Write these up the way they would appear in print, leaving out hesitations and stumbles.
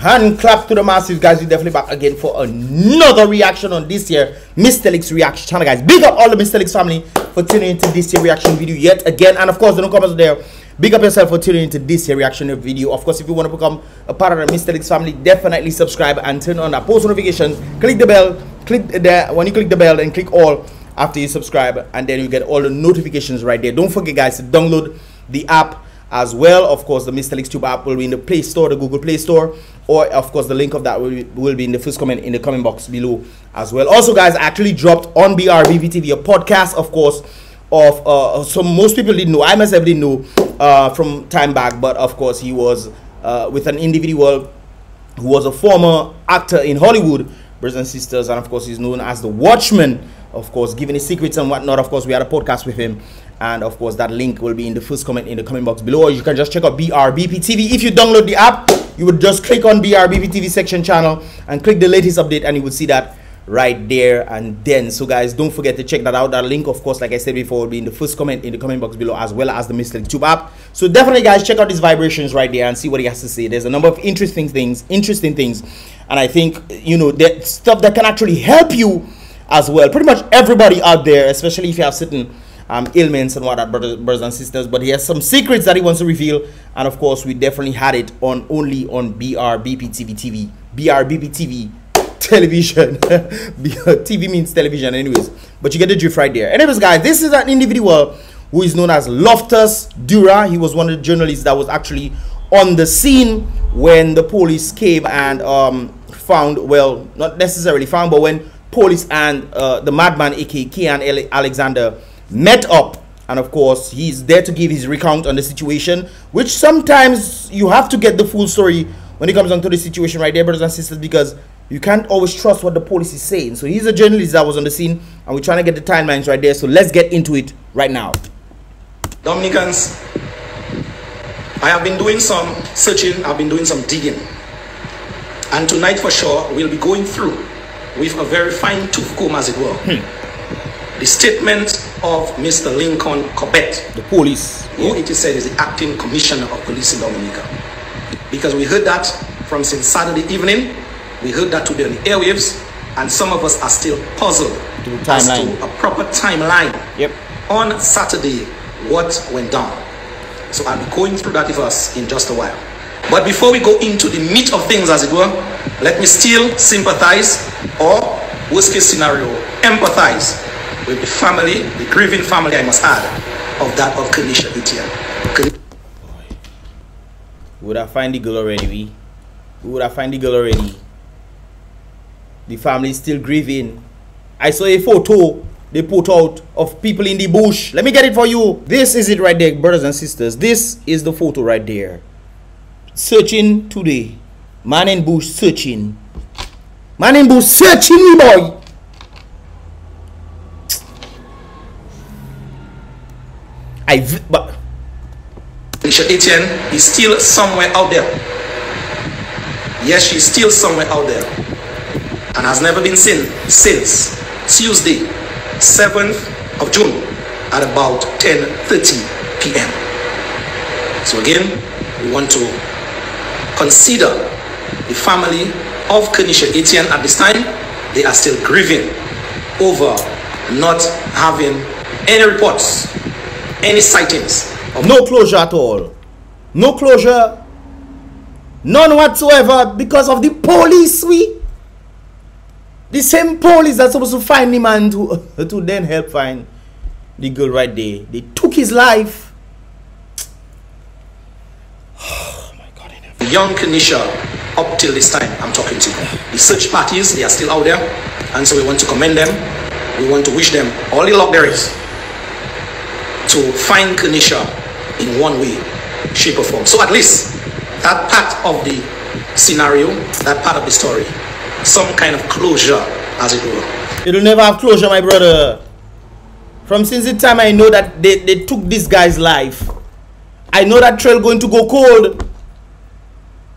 Hand clap to the masses, guys. We're definitely back again for another reaction on this year Mystelics reaction channel, guys. Big up all the Mystelics family for tuning into this year reaction video yet again. And of course, the new comments there, big up yourself for tuning into this year reaction video. Of course, if you want to become a part of the Mystelics family, definitely subscribe and turn on that post notifications. Click the bell, click there. When you click the bell, then click all after you subscribe, and then you get all the notifications right there. Don't forget, guys, to download the app as well. Of course, the Mr. Licks Tube app will be in the Play Store, the Google Play Store, or of course the link of that will be in the first comment in the comment box below as well. Also, guys, I actually dropped on BRVTV a podcast, of course, of so most people didn't know, I myself didn't know from time back, but of course he was with an individual who was a former actor in Hollywood, brothers and sisters, and of course he's known as the Watchman, of course, giving his secrets and whatnot. Of course, we had a podcast with him, and of course that link will be in the first comment in the comment box below, or you can just check out BRBP TV. If you download the app, you would just click on BRBP TV section channel and click the latest update, and you would see that right there and then. So guys, don't forget to check that out. That link, of course, like I said before, will be in the first comment in the comment box below, as well as the Mr. Licks Tube app. So definitely, guys, check out these vibrations right there and see what he has to say. There's a number of interesting things, and I think, you know, that stuff that can actually help you as well. Pretty much everybody out there, especially if you have certain ailments and whatnot, brothers and sisters. But he has some secrets that he wants to reveal, and of course we definitely had it on only on BRBP TV television. TV means television anyways, but you get the drift right there. Anyways, guys, this is an individual who is known as Loftus Dura. He was one of the journalists that was actually on the scene when the police came and found, well, not necessarily found, but when police and the madman, aka Kian Alexander, met up. And of course he's there to give his recount on the situation, which sometimes you have to get the full story when it comes onto the situation right there, brothers and sisters, because you can't always trust what the police is saying. So he's a journalist that was on the scene, and we're trying to get the timelines right there. So let's get into it right now. Dominicans, I have been doing some searching, I've been doing some digging, and tonight for sure we'll be going through with a very fine tooth comb, as it were, the statement of Mr. Lincoln Corbett, the police, who it is said is the acting commissioner of police in Dominica. Because we heard that from since Saturday evening, we heard that today on the airwaves, and some of us are still puzzled as to a proper timeline. Yep. On Saturday, what went down. So I'll be going through that with us in just a while. But before we go into the meat of things, as it were, let me still sympathize, or worst case scenario, empathize with the family, the grieving family, I must add, of that of Kanisha Etienne. Would I find the girl already? Would I find the girl already? The family is still grieving. I saw a photo they put out of people in the bush. Let me get it for you. This is it right there, brothers and sisters. This is the photo right there. Searching today, man in bush searching, man in bush searching, me boy. But Mr. Etienne is still somewhere out there. Yes, she's still somewhere out there, and has never been seen since Tuesday, 7th of June, at about 10:30 p.m. So again, we want to consider the family of Kanisha Etienne at this time. They are still grieving over not having any reports, any sightings. No closure at all. No closure. None whatsoever, because of the police. The same police that's supposed to find him and to then help find the girl right there. They took his life. Young Kanisha, up till this time I'm talking to you, the search parties, they are still out there, and so we want to commend them. We want to wish them all the luck there is to find Kanisha in one way, shape or form. So at least that part of the scenario, that part of the story, some kind of closure, as it were. It'll never have closure, my brother. From since the time I know that they took this guy's life, I know that trail going to go cold.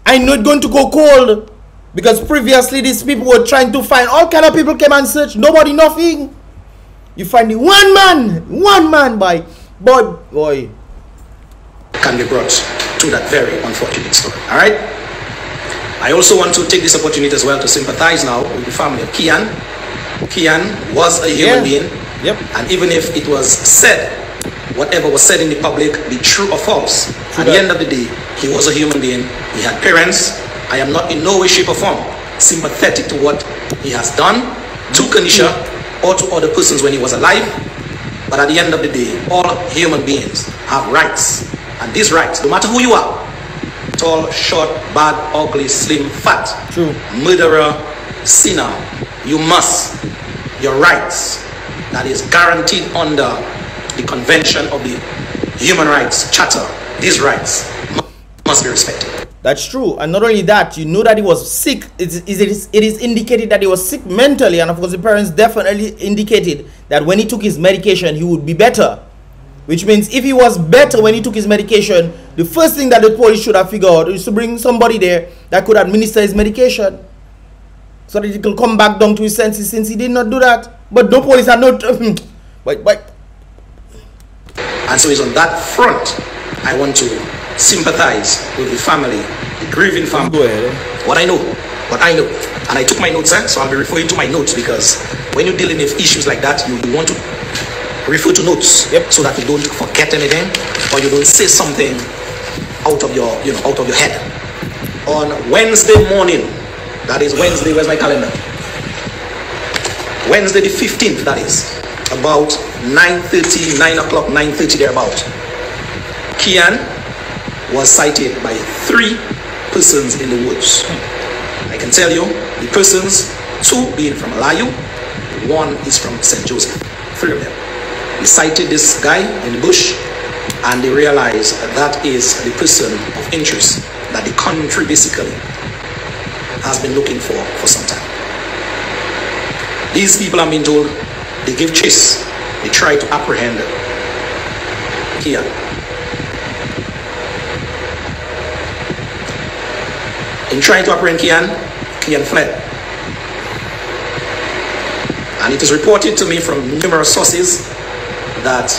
I know it's going to go cold, because previously these people were trying to find, all kind of people came and searched, nobody, nothing. You find the one man by boy can be brought to that very unfortunate story. All right, I also want to take this opportunity as well to sympathize now with the family of Kian. Kian was a human being. Yep. And even if it was said, whatever was said in the public, be true or false, at the end of the day, he was a human being. He had parents. I am not in no way, shape or form sympathetic to what he has done to Kanisha or to other persons when he was alive. But at the end of the day, all human beings have rights. And these rights, no matter who you are, tall, short, bad, ugly, slim, fat, murderer, sinner, you must, your rights that is guaranteed under the Convention of the Human Rights Charter, these rights must be respected. That's true. And not only that, you know that he was sick. It is indicated that he was sick mentally, and of course the parents definitely indicated that when he took his medication he would be better, which means if he was better when he took his medication, the first thing that the police should have figured out is to bring somebody there that could administer his medication so that he could come back down to his senses, since he did not do that. But no police are not and so it's on that front I want to sympathize with the family, the grieving family. What I know, and I took my notes, so I'll be referring to my notes, because when you're dealing with issues like that, you want to refer to notes, so that you don't forget anything, or you don't say something out of your, out of your head. On Wednesday morning, that is Wednesday, where's my calendar? Wednesday the 15th, that is about 9:30, 9 o'clock, 9:30 thereabout, Kian was sighted by 3 persons in the woods. I can tell you the persons, 2 being from Alayu, 1 is from St. Joseph, 3 of them. They sighted this guy in the bush, and they realized that is the person of interest that the country basically has been looking for some time. These people have been told, they give chase, they try to apprehend Kian. In trying to apprehend Kian, Kian fled. And it is reported to me from numerous sources that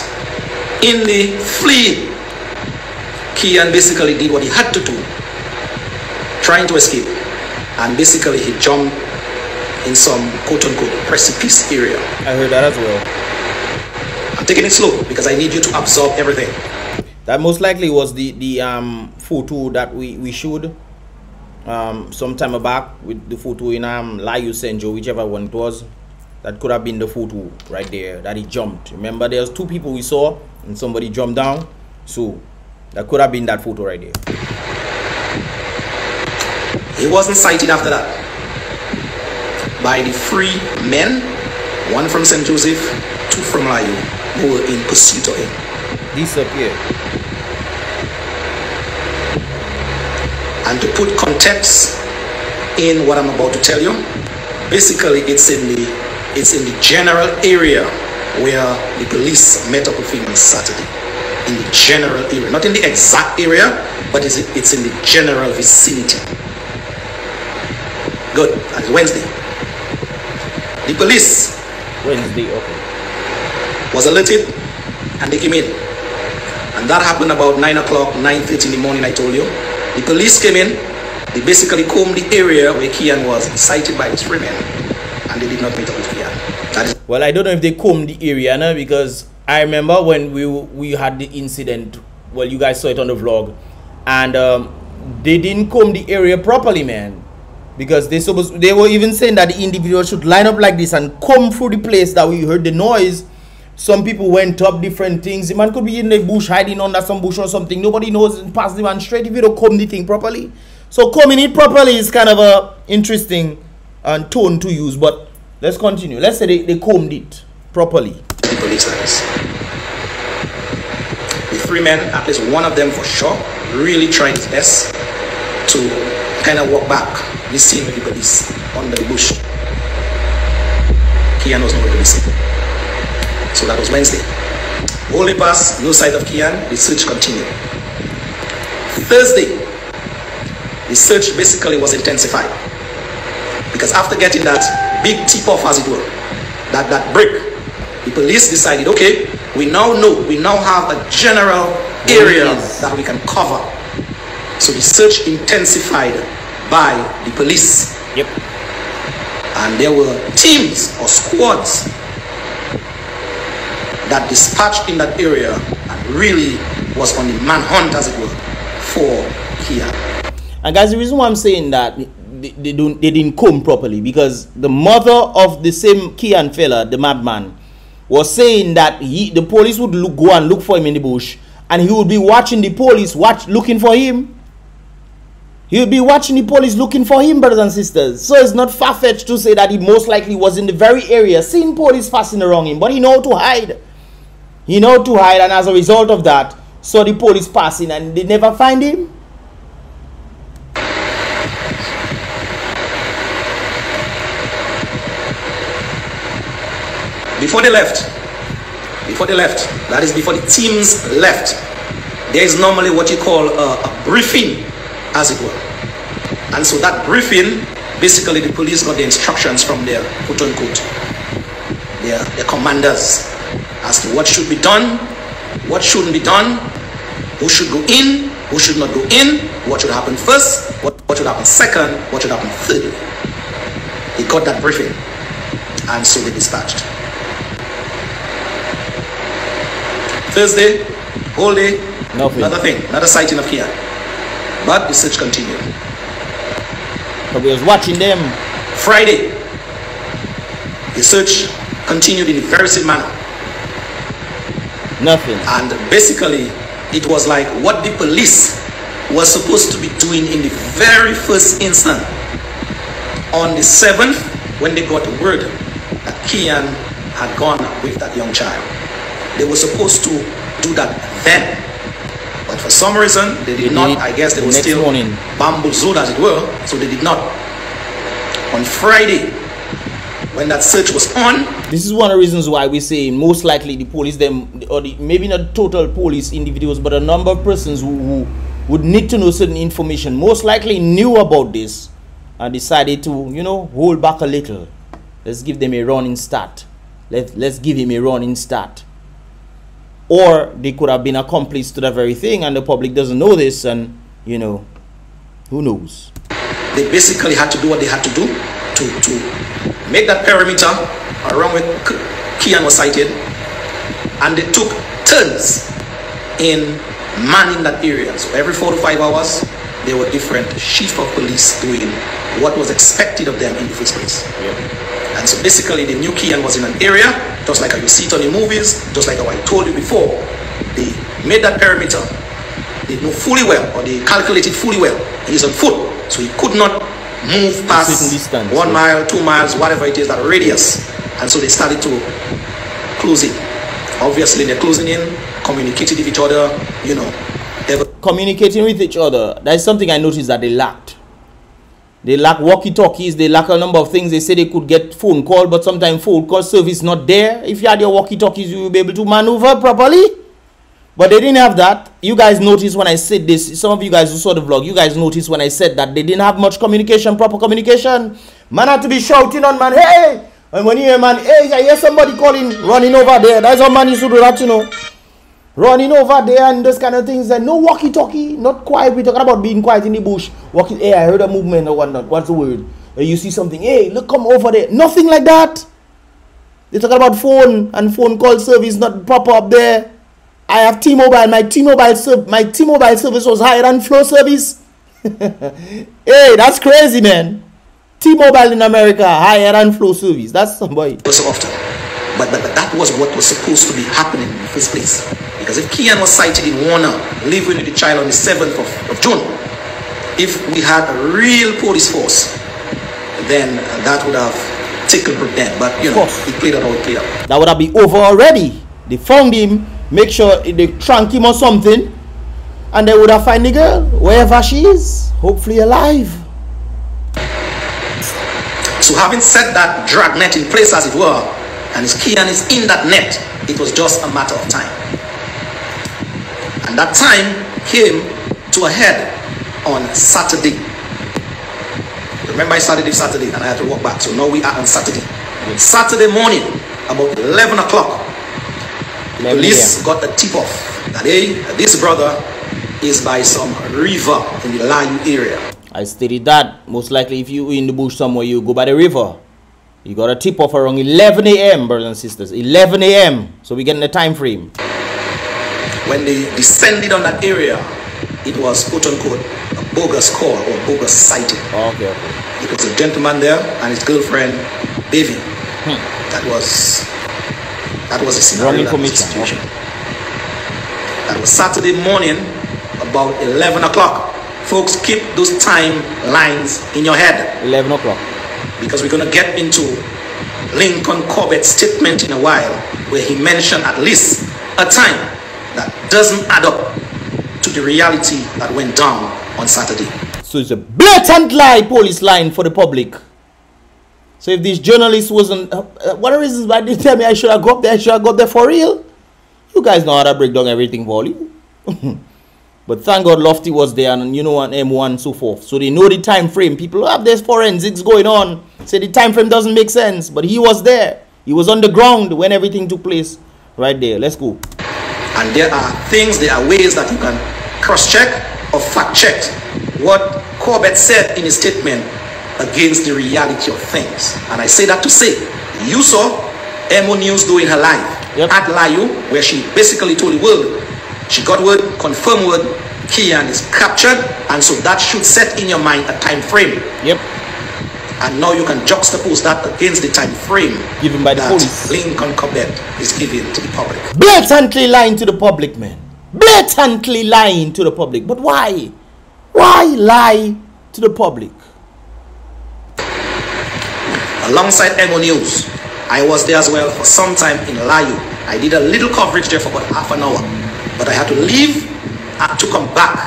in the flee, Kian basically did what he had to do, trying to escape, and basically he jumped in some quote-unquote precipice area. I heard that as well. I'm taking it slow because I need you to absorb everything. That most likely was the photo that we showed some time back, with the photo in Layu Senjo, whichever one it was. That could have been the photo right there that he jumped. Remember, there's 2 people we saw and somebody jumped down, so that could have been that photo right there. He wasn't sighted after that by the 3 men, 1 from St. Joseph, 2 from Layu, who were in pursuit of him. Disappeared. And to put context in what I'm about to tell you, basically it's in the general area where the police met up with him on Saturday. In the general area, not in the exact area, but it's in the general vicinity. Good, and it's Wednesday. The police was alerted and they came in, and that happened about 9 o'clock, 9:30 in the morning. I told you the police came in. They basically combed the area where Kian was sighted by 3 men, and they did not meet up with Kian. Well, I don't know if they combed the area now, because I remember when we had the incident. Well, you guys saw it on the vlog, and they didn't comb the area properly, man. Because they were even saying that the individual should line up like this and come through the place that we heard the noise. Some people went up different things. The man could be in the bush, hiding under some bush or something. Nobody knows. Pass the man straight if you don't comb the thing properly. So combing it properly is kind of a interesting tone to use. But let's continue. Let's say they combed it properly. The police officers, the 3 men, at least one of them for sure, really tried his best to kind of walk back the scene with the police under the bush. Kian was not going to be seen. So that was Wednesday. Holy pass, no sight of Kian. The search continued. Thursday, the search basically was intensified, because after getting that big tip-off, as it were, that break, the police decided, okay, we now know, we now have a general area that we can cover. So the search intensified by the police. Yep. And there were teams or squads that dispatched in that area and really was on the manhunt, as it were, for Kian. And guys, the reason why I'm saying that they didn't come properly, because the mother of the same Kian fella, the madman, was saying that the police would go and look for him in the bush, and he would be watching the police looking for him. He would be watching the police looking for him, brothers and sisters. So it's not far-fetched to say that he most likely was in the very area seeing police passing around him, but he know how to hide. He know how to hide, and as a result of that, saw the police passing and they never find him. Before they left, that is before the teams left, there is normally what you call a briefing, as it were. And so that briefing, basically the police got the instructions from their quote-unquote, their commanders, as to what should be done, what shouldn't be done, who should go in, who should not go in, what should happen first, what should happen second, what should happen third. They got that briefing, and so they dispatched. Thursday, whole day, nothing. Another thing, another sighting of Kian. But the search continued. But we was watching them. Friday, the search continued in a very same manner. Nothing. And basically, it was like what the police was supposed to be doing in the very first instant. On the 7th, when they got the word that Kian had gone with that young child. They were supposed to do that then, but for some reason they did not. I guess they were still bamboozled, as it were, so they did not. On Friday, when that search was on, this is one of the reasons why we say most likely the police them, or the, maybe not total police individuals, but a number of persons who would need to know certain information, most likely knew about this and decided to, you know, hold back a little. Let's give them a running start. Let's give him a running start. Or they could have been accomplice to that very thing, and the public doesn't know this, and, you know, who knows? They basically had to do what they had to do to make that perimeter around where Kian was sighted, and they took turns in manning that area. So every 4 to 5 hours, there were different chiefs of police doing what was expected of them in the first place. Yeah. And so basically they knew Kian was in an area, just like how you see it on the movies, just like how I told you before. They made that perimeter. They knew fully well, or they calculated fully well. He's on foot, so he could not move past distance, 1 mile, 2 miles, whatever it is, that radius. And so they started to close in. Obviously they're closing in, communicating with each other, you know. Communicating with each other, that's something I noticed that they lacked. They lack walkie-talkies, they lack a number of things. They say they could get phone call, but sometimes phone call service not there. If you had your walkie-talkies, you will be able to maneuver properly. But they didn't have that. You guys noticed when I said this, some of you guys who saw the vlog, you guys noticed when I said that they didn't have much communication, proper communication. Man had to be shouting on man, hey! And when you hear man, hey, I hear somebody calling, running over there. That's how man used to do that, you know. Running over there and those kind of things, and no walkie-talkie, not quiet. We're talking about being quiet in the bush. Walking, hey, I heard a movement or whatnot. What's the word? You see something, hey, look, come over there. Nothing like that. They're talking about phone and phone call service not proper up there. I have T-Mobile. My T-Mobile service was higher than Flow service. Hey, that's crazy, man. T-Mobile in America higher than Flow service. That's somebody. So often, but that was what was supposed to be happening in the first place. Because if Kian was sighted in Warner, living with the child on the 7th of June, if we had a real police force, then that would have tickled them. But, you know, it played out how it played out. That would have been over already. They found him, make sure they trank him or something, and they would have found the girl, wherever she is, hopefully alive. So having set that dragnet in place, as it were, and Kian is in that net, it was just a matter of time. And that time came to a head on Saturday. Remember, I started this Saturday and I had to walk back, so now we are on Saturday. Saturday morning, about 11 o'clock, the police got a tip-off that, hey, this brother is by some river in the Layu area. I stated that most likely if you in the bush somewhere, you go by the river. You got a tip off around 11 a.m., brothers and sisters. 11 a.m. So we get in the time frame. When they descended on that area, it was quote-unquote a bogus call or a bogus sighting. Okay, okay. It was a gentleman there and his girlfriend, Baby. Hmm. That was a scenario. Wrong information. That was Saturday morning, about 11 o'clock. Folks, keep those time lines in your head. 11 o'clock. Because we're going to get into Lincoln Corbett's statement in a while, where he mentioned at least a time that doesn't add up to the reality that went down on Saturday. So it's a blatant lie, police line for the public. So if this journalist wasn't... what are the reasons why they tell me I should have got there? I should have got there for real. You guys know how to break down everything for you. But thank God Lofty was there and, you know, and M1 and so forth. So they know the time frame. People have their forensics going on. Say the time frame doesn't make sense. But he was there. He was on the ground when everything took place. Right there. Let's go. And there are things, there are ways that you can cross-check or fact-check what Corbett said in his statement against the reality of things. And I say that to say, you saw MO News doing her live, yep, at Layo, where she basically told the world. She got word, confirmed word, Kian is captured, and so that should set in your mind a time frame. Yep. And now you can juxtapose that against the time frame given by the police. Lincoln Corbett is giving to the public. Blatantly lying to the public, man. Blatantly lying to the public. But why? Why lie to the public? Alongside MO News, I was there as well for some time in Layo. I did a little coverage there for about half an hour. But I had to leave and to come back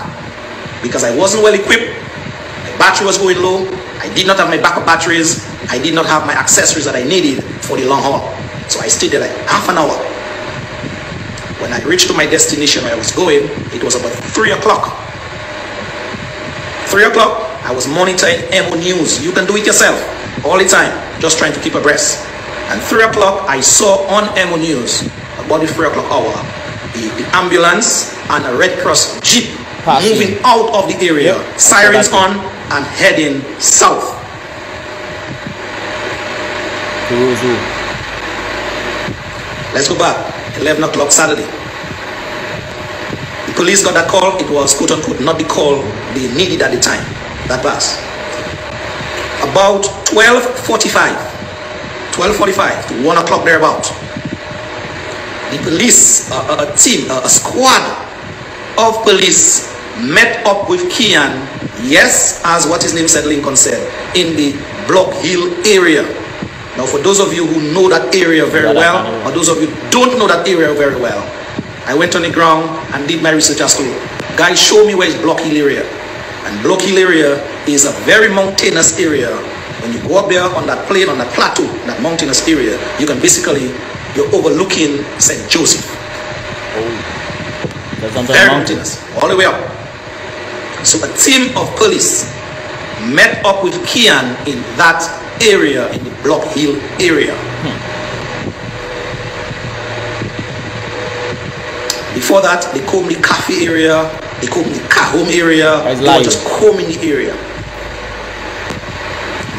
because I wasn't well equipped. My battery was going low. I did not have my backup batteries. I did not have my accessories that I needed for the long haul. So I stayed there like half an hour. When I reached to my destination where I was going, it was about 3 o'clock. 3 o'clock, I was monitoring MO News. You can do it yourself all the time, just trying to keep abreast. And 3 o'clock, I saw on MO News, about the 3 o'clock hour, the ambulance and a Red Cross jeep passing, moving out of the area, yep, sirens on and heading south. Let's go back. 11 o'clock Saturday. The police got that call. It was quote unquote not the call they needed at the time. That was about 12:45 to 1 o'clock thereabout. The police, a squad of police met up with Kian, yes, as what his name said, Lincoln said, in the Block Hill area. Now, for those of you who know that area very well, or those of you who don't know that area very well, I went on the ground and did my research as well. Guys, show me where is Block Hill area. And Block Hill area is a very mountainous area. When you go up there on that plain, on that plateau, that mountainous area, you can basically... you're overlooking St. Joseph. Oh, very mountainous, all the way up. So a team of police met up with Kian in that area, in the Block Hill area. Hmm. Before that, they combed the cafe area, they combed the Kahom area, they were just combing the area.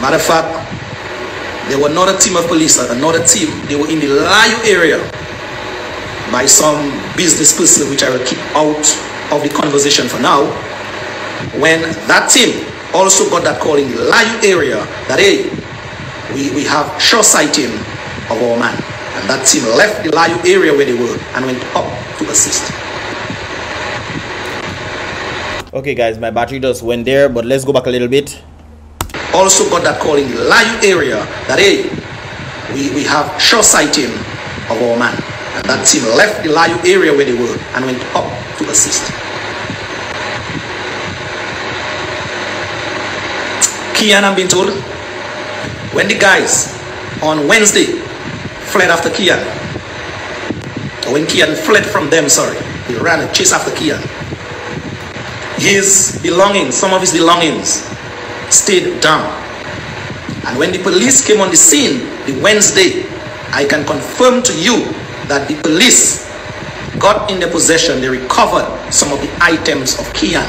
Matter of fact, there were another team of police, another team. They were in the Layo area by some business person, which I will keep out of the conversation for now. When that team also got that call in the Layo area that, hey, we have short sighting of our man. And that team left the Layo area where they were and went up to assist. Okay, guys, my battery just went there, but let's go back a little bit. Also got that call in the Layo area that, hey, we have short sighting of our man. And that team left the Layo area where they were and went up to assist. Kian, I'm being told, when the guys on Wednesday fled after Kian, or when Kian fled from them, sorry, they ran a chase after Kian. His belongings, some of his belongings, stayed down. And when the police came on the scene the Wednesday, I can confirm to you that the police got in their possession, they recovered some of the items of Kian.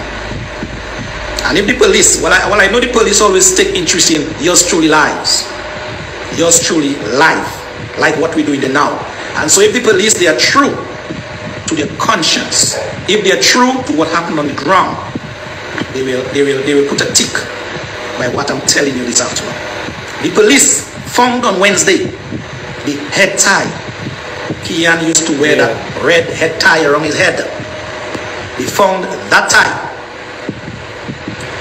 And if the police, well, I know the police always take interest in yours truly lives, yours truly life, like what we do in the now. And so if the police, they are true to their conscience, if they are true to what happened on the ground, they will put a tick by what I'm telling you this afternoon. The police found on Wednesday the head tie. Kian used to wear that red head tie around his head. They found that tie.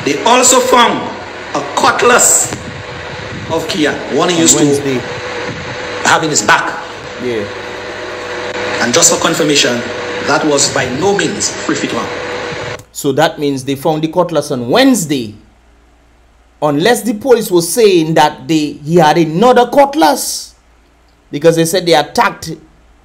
They also found a cutlass of Kian, one he used to have in his back. Yeah. And just for confirmation, that was by no means free-fit-one. So that means they found the cutlass on Wednesday. Unless the police was saying that he had another cutlass. Because they said they attacked.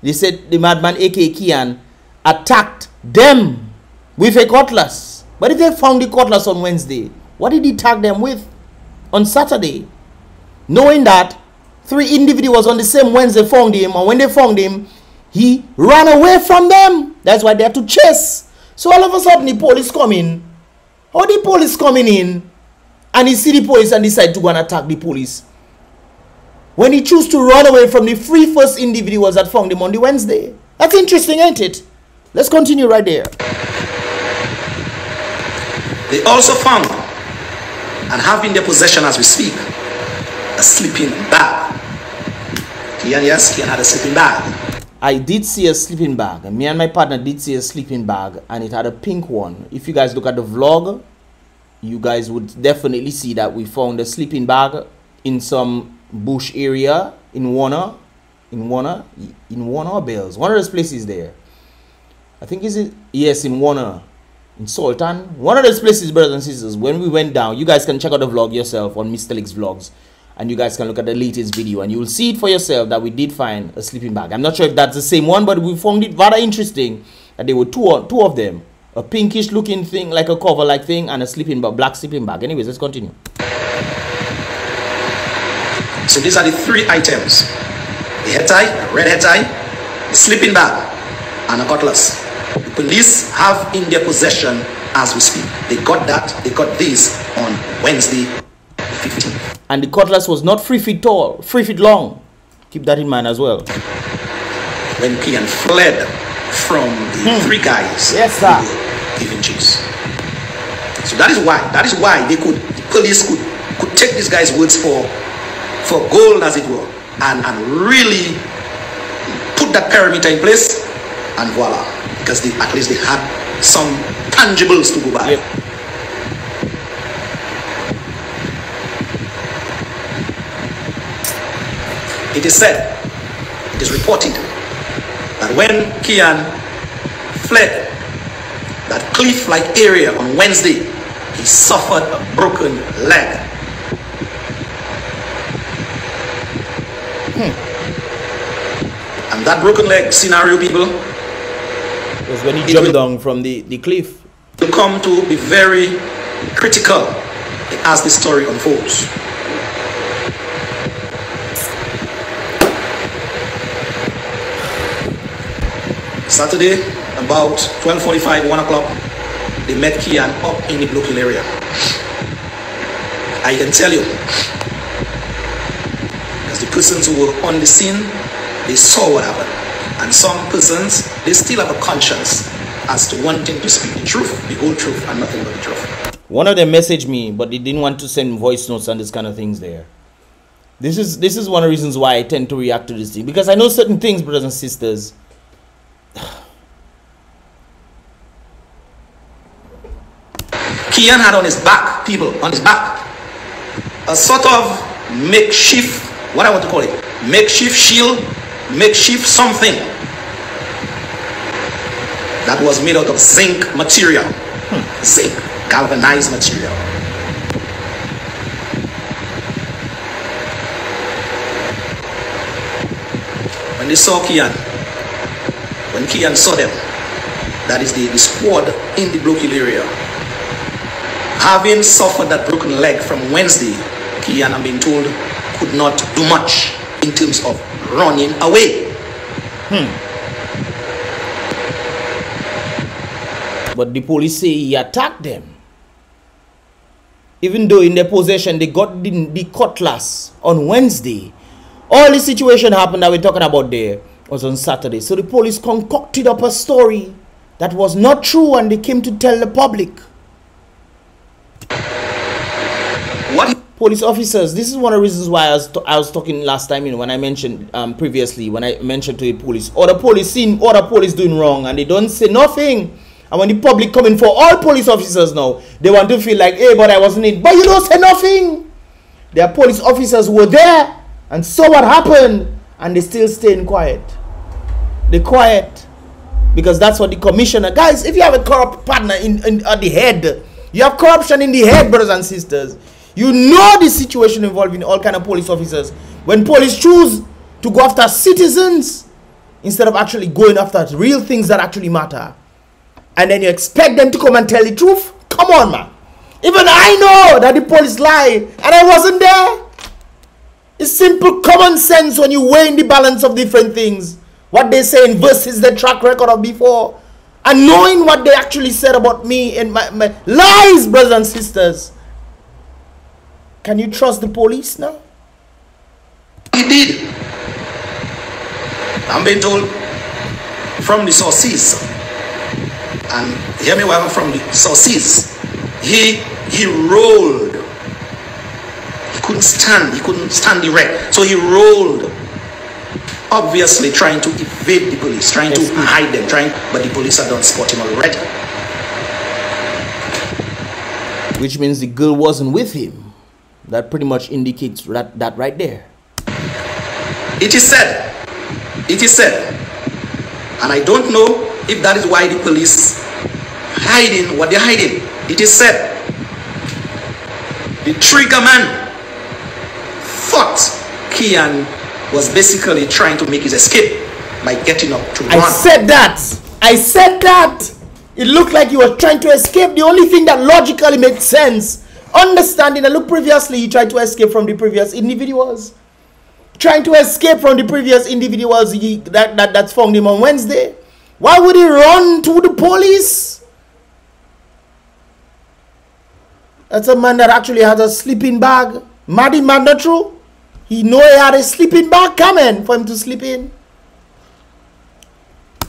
They said the madman aka Kian attacked them with a cutlass. But if they found the cutlass on Wednesday, what did he attack them with on Saturday? Knowing that three individuals on the same Wednesday found him, and when they found him, he ran away from them. That's why they had to chase. So all of a sudden the police come in. How the police coming in, and he see the police and decide to go and attack the police, when he choose to run away from the three first individuals that found him on the Wednesday. That's interesting, ain't it? Let's continue right there. They also found, and have in their possession as we speak, a sleeping bag. Kian had a sleeping bag. I did see a sleeping bag. Me and my partner did see a sleeping bag, and it had a pink one. If you guys look at the vlog, you guys would definitely see that we found a sleeping bag in some bush area in Warner Bells. One of those places there. I think is it? Yes, in Warner. In Sultan. One of those places, brothers and sisters, when we went down, you guys can check out the vlog yourself on Mr. Licks Vlogs. And you guys can look at the latest video and you'll see it for yourself that we did find a sleeping bag. I'm not sure if that's the same one, but we found it rather interesting that there were two of them. A pinkish looking thing, like a cover like thing, and a sleeping bag, black sleeping bag. Anyways, let's continue. So these are the three items: the head tie, the red head tie, the sleeping bag, and a cutlass. The police have in their possession as we speak. They got that, they got these on Wednesday 15th. And the cutlass was not 3 feet tall, 3 feet long. Keep that in mind as well. When Kian fled from the three guys, yes, sir, giving chase. So that is why the police could take these guys' words for gold, as it were, and really put that perimeter in place, and voila, because at least they had some tangibles to go by. Yep. It is said, it is reported, that when Kian fled that cliff-like area on Wednesday, he suffered a broken leg. And that broken leg scenario, people, was when he jumped down from the cliff. It will come to be very critical as the story unfolds. Saturday, about 12:45, 1 o'clock, they met Kian up in the Block Hill area. I can tell you, because the persons who were on the scene, they saw what happened. And some persons, they still have a conscience as to wanting to speak the truth, the whole truth, and nothing but the truth. One of them messaged me, but they didn't want to send voice notes and this kind of things there. This is one of the reasons why I tend to react to this thing, because I know certain things, brothers and sisters. Kian had on his back, people, on his back, a sort of makeshift, what I want to call it, makeshift shield, makeshift something that was made out of zinc material, zinc, galvanized material. When they saw Kian, when Kian saw them, that is the squad in the Block Hill area, having suffered that broken leg from Wednesday, Kian, I'm being told, could not do much in terms of running away. But the police say he attacked them. even though in their possession they got the cutlass on Wednesday. All the situation happened that we're talking about there was on Saturday. So the police concocted up a story that was not true, and they came to tell the public. What? Police officers, this is one of the reasons why I was talking last time, you know, when I mentioned previously, when I mentioned to the police, or the police seen other police doing wrong and they don't say nothing. And when the public come in for all police officers now, they want to feel like, hey, but I wasn't in. But you don't say nothing. Their police officers were there and saw what happened, and they still staying quiet. They're quiet because that's what the commissioner, guys, if you have a corrupt partner at the head, you have corruption in the head, brothers and sisters. You know the situation involving all kind of police officers. When police choose to go after citizens instead of actually going after real things that actually matter, and then you expect them to come and tell the truth? Come on, man. Even I know that the police lie, and I wasn't there. It's simple common sense when you weigh in the balance of different things. What they say in verses, the track record of before, and knowing what they actually said about me and my lies, brothers and sisters. Can you trust the police now? He did. I'm being told from the sources. And hear me well, from the sources. He rolled. He couldn't stand. He couldn't stand erect. So he rolled. Obviously trying to evade the police, trying to hide them, but the police had done spot him already. Which means the girl wasn't with him. That pretty much indicates that right there. It is said, and I don't know if that is why the police hiding what they're hiding. It is said the trigger man thought Kian was basically trying to make his escape by getting up to run. I said that it looked like he was trying to escape. The only thing that logically made sense, understanding that, look, previously he tried to escape from the previous individuals. That's found him on Wednesday. Why would he run to the police? That's a man that actually has a sleeping bag. Maddy man, not true? He know he had a sleeping bag coming for him to sleep in.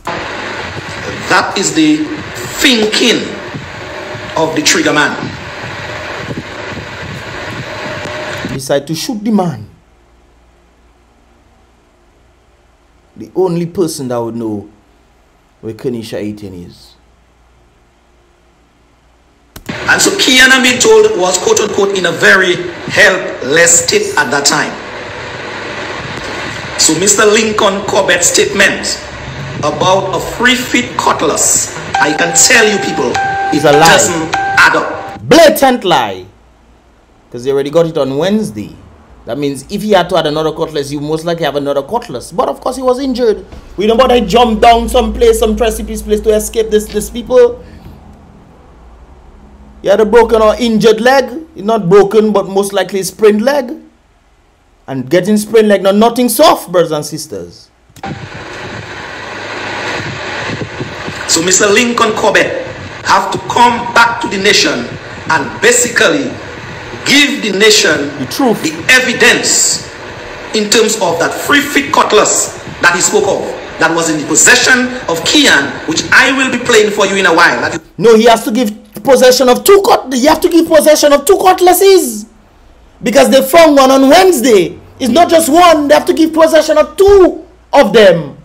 That is the thinking of the trigger man. Decide to shoot the man, the only person that would know where Kanisha Etienne is. And so Kian, I'm being told, was quote unquote in a very helpless state at that time. So Mr. Lincoln Corbett's statement about a 3-foot cutlass, I can tell you people, it's a lie. Doesn't add up. Blatant lie. Because they already got it on Wednesday. That means if he had to add another cutlass, you most likely have another cutlass. But of course he was injured. We don't bother jump down someplace, some precipice place to escape this people. He had a broken or injured leg. Not broken, but most likely sprained leg. And getting sprained leg, nothing soft, brothers and sisters. So Mr. Lincoln Corbett have to come back to the nation and basically give the nation the truth, the evidence in terms of that 3-foot cutlass that he spoke of, that was in the possession of Kian, which I will be playing for you in a while. No, he has to give possession of two cutlasses, because they found one on Wednesday. It's not just one, they have to give possession of two of them,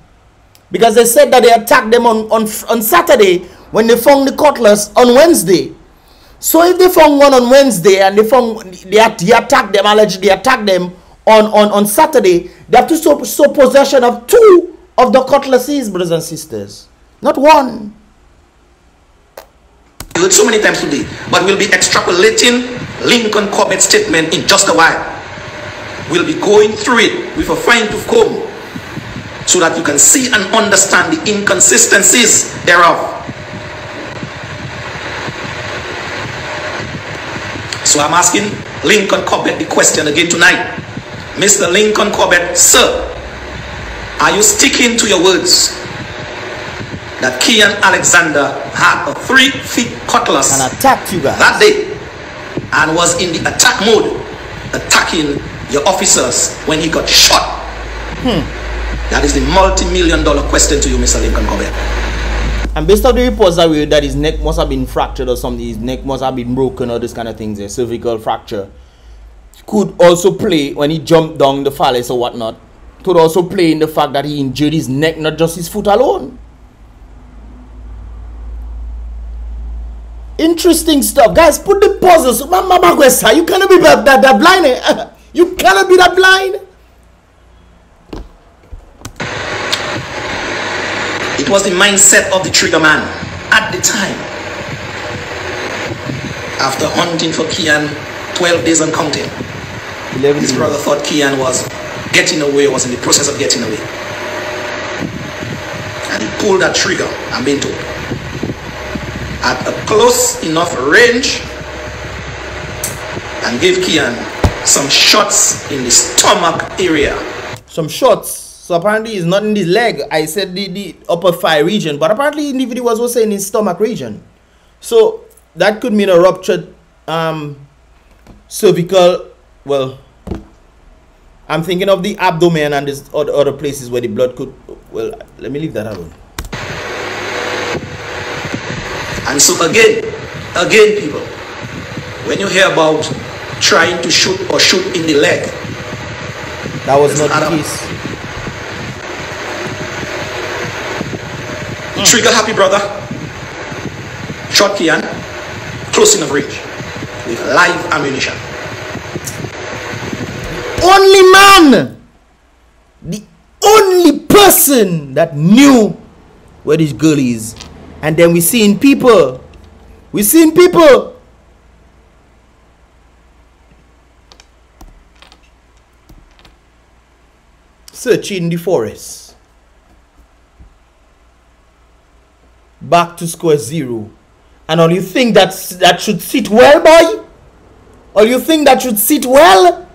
because they said that they attacked them on Saturday when they found the cutlass on Wednesday. So if they found one on Wednesday and allegedly attacked them on Saturday, they have to show possession of two of the cutlasses, brothers and sisters, not one. We heard so many times today, but we'll be extrapolating Lincoln Corbett's statement in just a while. We'll be going through it with a fine-tooth comb so that you can see and understand the inconsistencies thereof. So I'm asking Lincoln Corbett the question again tonight. Mr. Lincoln Corbett, sir, are you sticking to your words that Kian Alexander had a 3-foot cutlass that day? and was in the attack mode, attacking your officers when he got shot. That is the multi-million-dollar question to you, Mr. Lincoln Corbett. And based on the reports that we heard, that his neck must have been fractured or something, his neck must have been broken or this kind of things, a cervical fracture, could also play when he jumped down the palace or whatnot, could also play in the fact that he injured his neck, not just his foot alone. Interesting stuff, guys. Put the puzzles. You cannot be that blind. Eh? You cannot be that blind. It was the mindset of the trigger man at the time. After hunting for Kian 12 days and counting, his brother thought Kian was getting away, was in the process of getting away, and he pulled that trigger, I'm being told, at a close enough range and gave Kian some shots in the stomach area. Some shots. So apparently it's not in his leg. I said the upper thigh region, but apparently the video was also in his stomach region. So that could mean a ruptured cervical, well, I'm thinking of the abdomen and this other places where the blood could, well, let me leave that alone. And so again people, when you hear about trying to shoot or shoot in the leg, that was not the case. Trigger happy brother shot Kian close enough range with live ammunition. Only man, the only person that knew where this girl is. And then we seen people searching the forest. Back to square zero. And all you think that should sit well, boy? All you think that should sit well?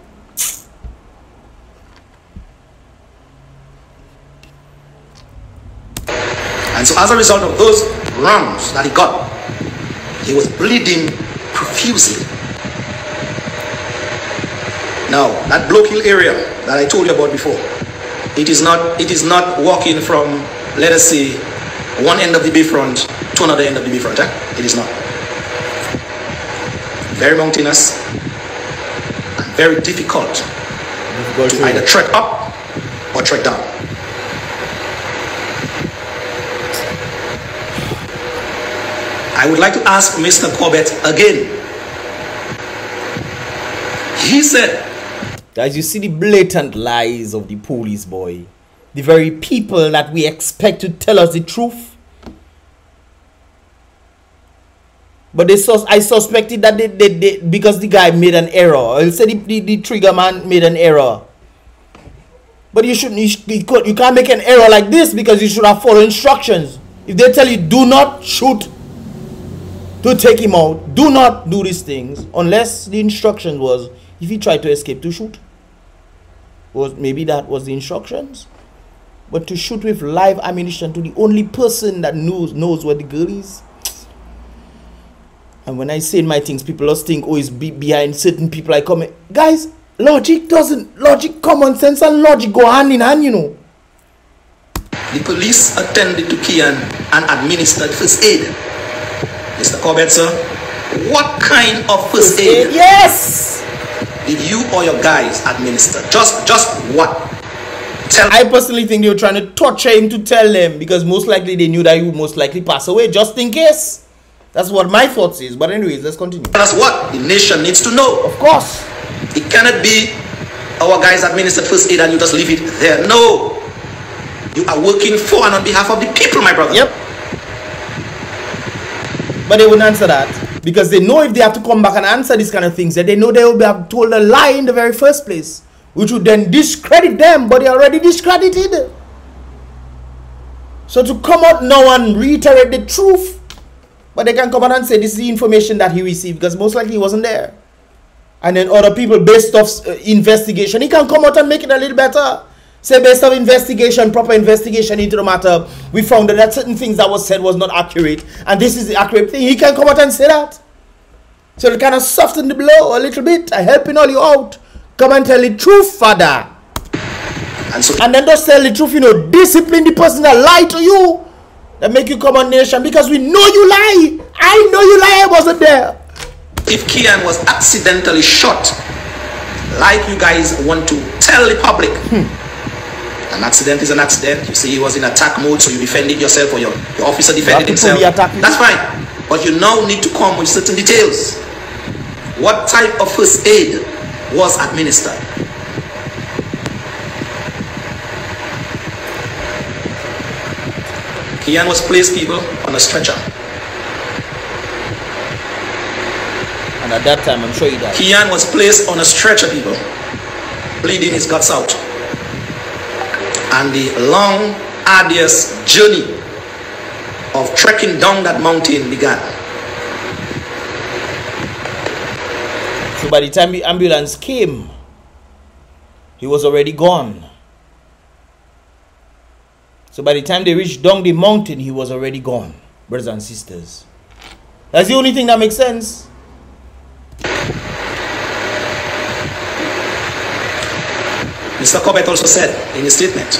And so as a result of those rounds that he got, he was bleeding profusely. Now, that Block Hill area that I told you about before, it is not walking from, let us say, one end of the bayfront to another end of the bayfront. Eh? It is not. Very mountainous and very difficult to either trek up or trek down. I would like to ask Mr. Corbett again. He said, as you see the blatant lies of the police, boy, the very people that we expect to tell us the truth, but I suspected that they because the guy made an error. I'll say the trigger man made an error, but you can't make an error like this, because you should have followed instructions. If they tell you do not shoot to take him out, do not do these things, unless the instruction was, if he tried to escape, to shoot. Was maybe that was the instructions, but to shoot with live ammunition to the only person that knows where the girl is. And when I say my things, people just think, oh, it's behind certain people I comment. Guys, logic, common sense, and logic go hand in hand, you know. The police attended to Kian and administered first aid. Mr. Corbett, sir, what kind of first aid? Yes. Did you or your guys administer? Just what? Tell. I personally think they were trying to torture him to tell them, because most likely they knew that he would most likely pass away, just in case. That's what my thoughts is. But anyways, let's continue. That's what the nation needs to know. Of course, it cannot be our guys administer first aid and you just leave it there. No, you are working for and on behalf of the people, my brother. Yep. But they wouldn't answer that, because they know if they have to come back and answer these kind of things, that they know they will be told a lie in the very first place, which would then discredit them. But they already discredited. So to come out now and reiterate the truth, but they can come out and say this is the information that he received, because most likely he wasn't there. And then other people, based off investigation, he can come out and make it a little better. Say based on investigation, proper investigation into the matter, we found that certain things that was said was not accurate, and this is the accurate thing. He can come out and say that. So we kind of soften the blow a little bit. I'm helping all you out. Come and tell the truth, Father. And then just tell the truth, you know, discipline the person that lied to you. That make you come on nation, because we know you lie. I know you lie, I wasn't there. If Kian was accidentally shot, like you guys want to tell the public, an accident is an accident. You see, he was in attack mode, so you defended yourself, or your officer defended himself. That's fine. But you now need to come with certain details. What type of first aid was administered? Kian was placed, people, on a stretcher. And at that time, I'm sure he died. Kian was placed on a stretcher, people, bleeding his guts out. And the long, arduous journey of trekking down that mountain began. So by the time the ambulance came, he was already gone. So by the time they reached down the mountain, he was already gone, brothers and sisters. That's the only thing that makes sense. Mr. Corbett also said in his statement,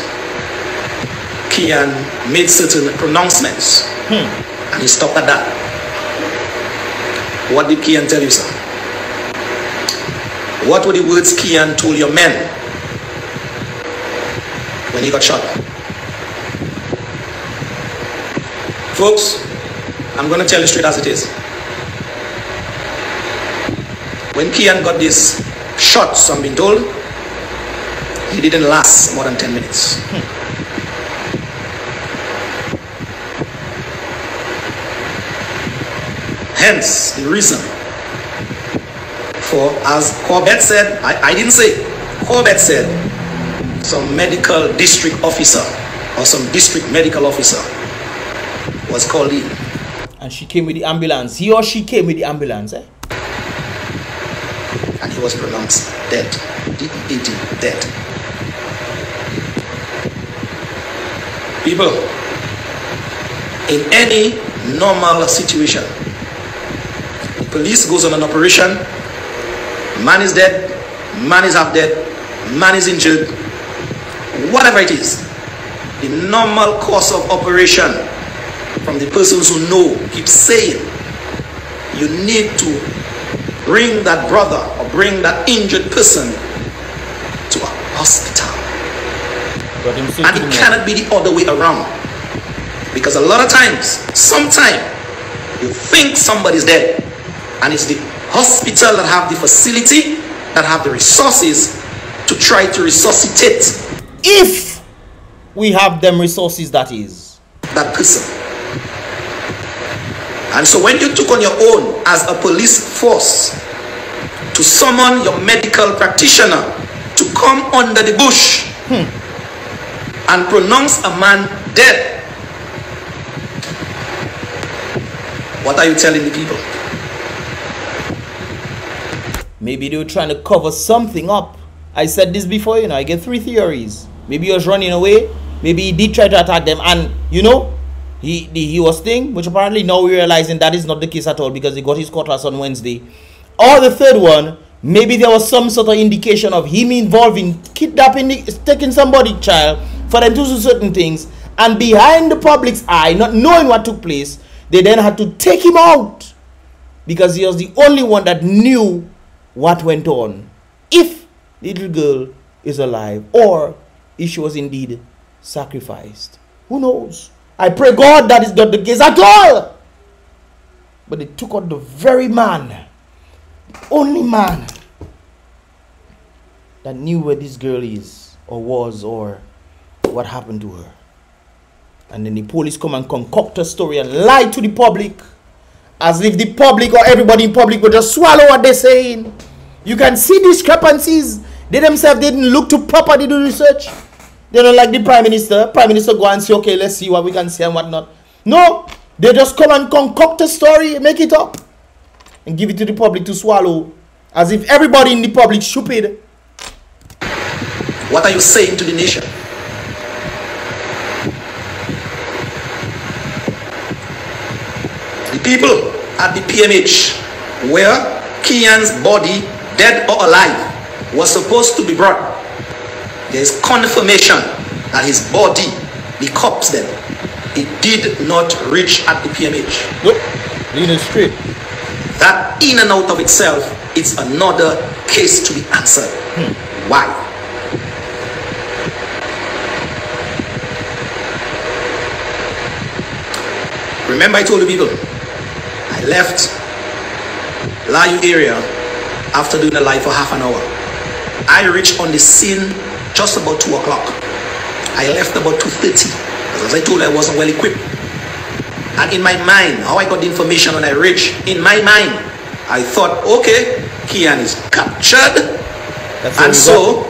Kian made certain pronouncements and he stopped at that. What did Kian tell you, sir? What were the words Kian told your men when he got shot? Folks, I'm going to tell you straight as it is. When Kian got these shots, I'm being told, he didn't last more than 10 minutes. Hence, the reason for, as Corbett said, I didn't say, Corbett said, some medical district officer or some district medical officer was called in, and she came with the ambulance. He or she came with the ambulance, eh? And he was pronounced dead, D-E-D, dead. People, in any normal situation, the police goes on an operation. Man is dead, man is half dead, man is injured. Whatever it is, the normal course of operation. From the persons who know, keep saying, you need to bring that brother or bring that injured person to a hospital. And it cannot be the other way around. Because a lot of times, sometimes, you think somebody's dead, and it's the hospital that have the facility, that have the resources to try to resuscitate. If we have them resources, that is. That person. And so when you took on your own as a police force to summon your medical practitioner to come under the bush and pronounce a man dead, what are you telling the people? Maybe they were trying to cover something up. I said this before, you know, I get three theories. Maybe he was running away. Maybe he did try to attack them, and, you know, he was thing, which apparently now we're realizing that is not the case at all, because he got his cutlass on Wednesday. Or the third one, maybe there was some sort of indication of him involving kidnapping, taking somebody's child for them to do certain things, and behind the public's eye, not knowing what took place, they then had to take him out because he was the only one that knew what went on. If the little girl is alive, or if she was indeed sacrificed, who knows? I pray God that is not the case at all. But they took out the very man, the only man that knew where this girl is or was or what happened to her. And then the police come and concoct a story and lie to the public, as if the public or everybody in public would just swallow what they're saying. You can see discrepancies. They themselves didn't look to properly do research. They don't like the prime minister. Prime minister go and say, okay, let's see what we can see and what not. No, they just come and concoct a story, make it up, and give it to the public to swallow, as if everybody in the public is stupid. What are you saying to the nation? The people at the PMH where Kian's body, dead or alive, was supposed to be brought, there is confirmation that his body, the corpse then, it did not reach at the PMH. Nope. Leading straight. That in and out of itself, it's another case to be answered. Why? Remember I told you people, I left Layu area after doing the live for half an hour. I reached on the scene just about 2 o'clock. I left about 2:30. As I told you, I wasn't well equipped. And in my mind, how I got the information when I reached, in my mind, I thought, okay, Kian is captured. That's and so got.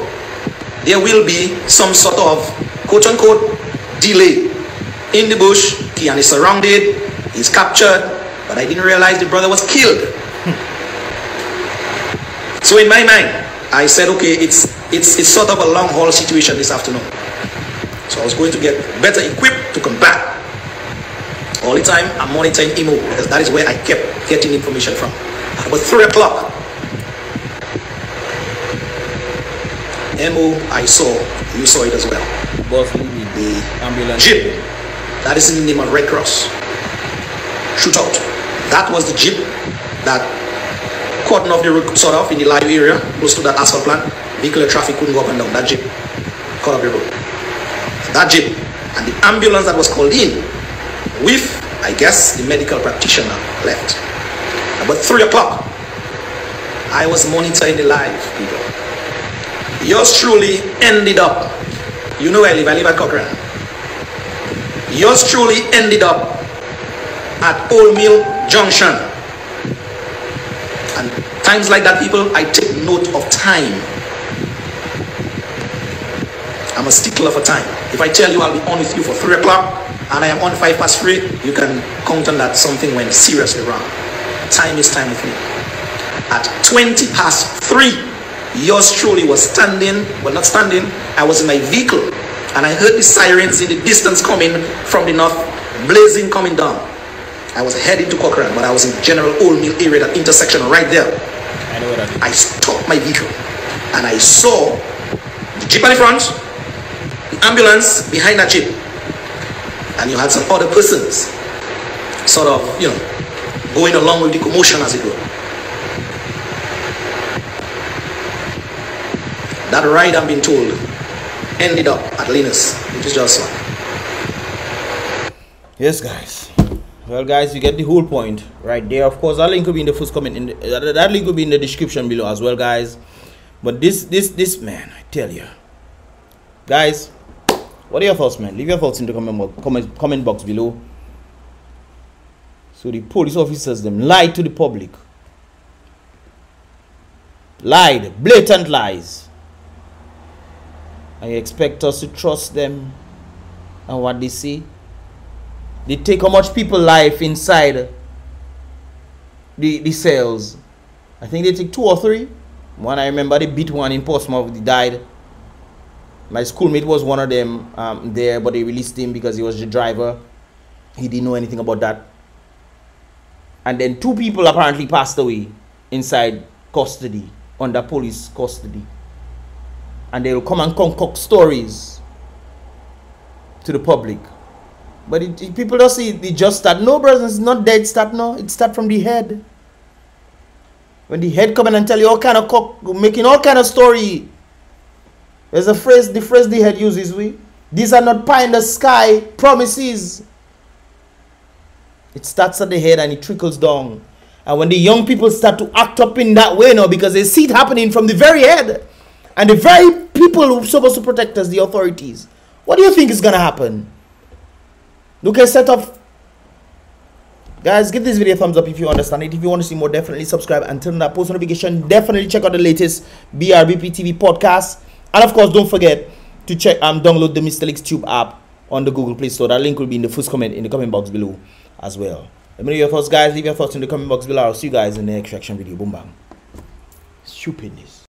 There will be some sort of quote unquote delay. In the bush, Kian is surrounded, he's captured, but I didn't realize the brother was killed. So in my mind, I said, okay, it's sort of a long haul situation this afternoon. So I was going to get better equipped to combat. All the time I'm monitoring Imo, because that is where I kept getting information from. At about 3 o'clock, Imo, I saw, you saw it as well. Both the ambulance jeep, that is in the name of Red Cross, shootout. That was the jeep that cordoned off the road, sort of, in the live area, close to that asphalt plant. Vehicular traffic couldn't go up and down. That jeep caught up the road. That jeep and the ambulance that was called in with, I guess, the medical practitioner left. About 3 o'clock, I was monitoring the live, people. Yours truly ended up, you know where I live at Cochrane. Yours truly ended up at Old Mill Junction. And times like that, people, I take note of time. I'm a stickler for time. If I tell you I'll be on with you for 3 o'clock and I am on 3:05, you can count on that something went seriously wrong. Time is time with me. At 3:20, yours truly was standing, well not standing, I was in my vehicle and I heard the sirens in the distance coming from the north, blazing coming down. I was heading to Cochrane, but I was in general Old Mill area, that intersection right there. I know what I mean. I stopped my vehicle and I saw the jeep at the front, ambulance behind that jeep, and you had some other persons sort of, you know, going along with the commotion as it were. That ride, I'm being told, ended up at Linus, which is just one. Yes, guys. Well, guys, you get the whole point right there. Of course, that link will be in the first comment. That link will be in the description below as well, guys. But this man, I tell you, guys. What are your thoughts, man? Leave your thoughts in the comment box below. So the police officers them lied to the public. Lied. Blatant lies. And you expect us to trust them and what they say? They take how much people life inside the cells. I think they take 2 or 3. One I remember, they beat one in Portsmouth, they died. My schoolmate was one of them there, but they released him because he was the driver. He didn't know anything about that. And then 2 people apparently passed away inside custody, under police custody. And they will come and concoct stories to the public. But people don't see it just start. No, brothers, it's not dead start, no. It start from the head. When the head come in and tell you all kind of making all kind of story. There's a phrase, the phrase they had used is we. These are not pie in the sky promises. It starts at the head and it trickles down. And when the young people start to act up in that way now, because they see it happening from the very head. And the very people who are supposed to protect us, the authorities. What do you think is going to happen? Look at set up. Guys, give this video a thumbs up if you understand it. If you want to see more, definitely subscribe and turn on that post notification. Definitely check out the latest BRBP TV podcast. And of course, don't forget to check download the Mr. Licks Tube app on the Google Play Store. That link will be in the first comment in the comment box below as well. Let me know your thoughts, guys. Leave your thoughts in the comment box below. I'll see you guys in the next reaction video. Boom bang. Stupidness.